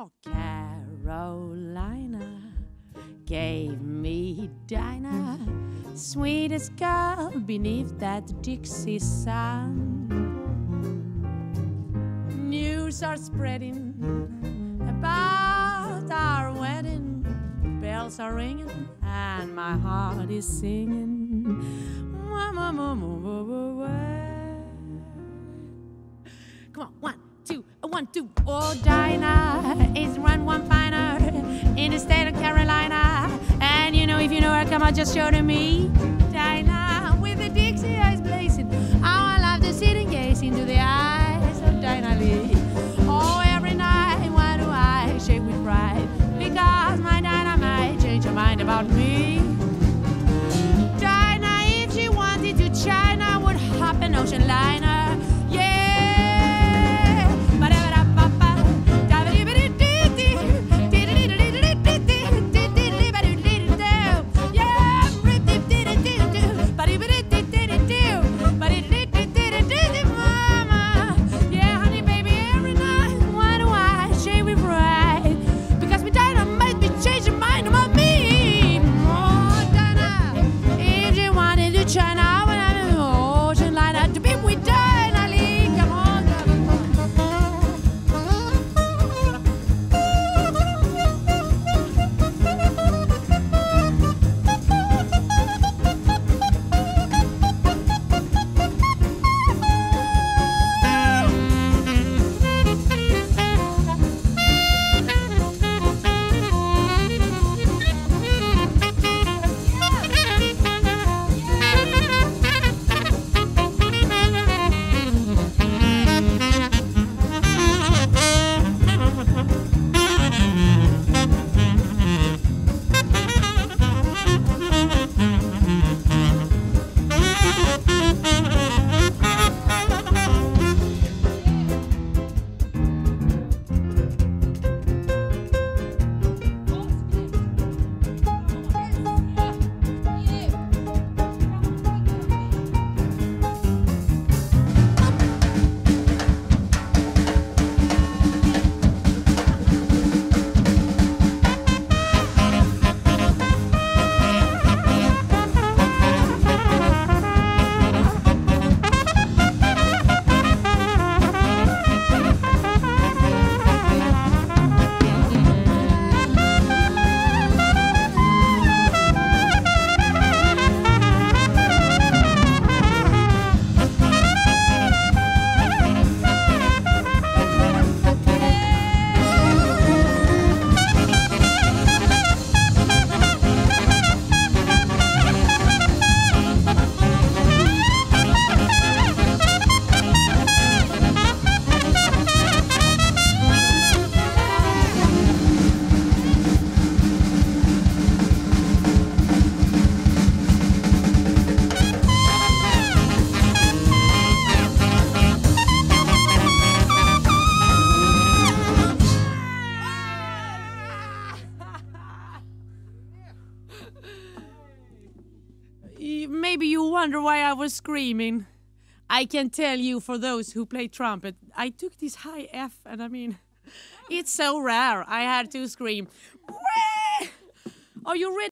Oh, Carolina gave me Dinah, sweetest girl beneath that Dixie sun. News are spreading about our wedding, bells are ringing and my heart is singing. Come on, 1, 2, 1, 2. Oh, Dinah is one finer in the state of Carolina. And you know, if you know her, come on, just show to me. Dinah with the Dixie eyes blazing. Oh, I love to sit and gaze into the eyes of Dinah Lee. Oh, every night, why do I shake with pride? Because my Dinah might change her mind about me. Dinah, if she wanted to, China would hop an ocean liner. Maybe you wonder why I was screaming. I can tell you, for those who play trumpet, I took this high F, and I mean, it's so rare I had to scream. Are you ready?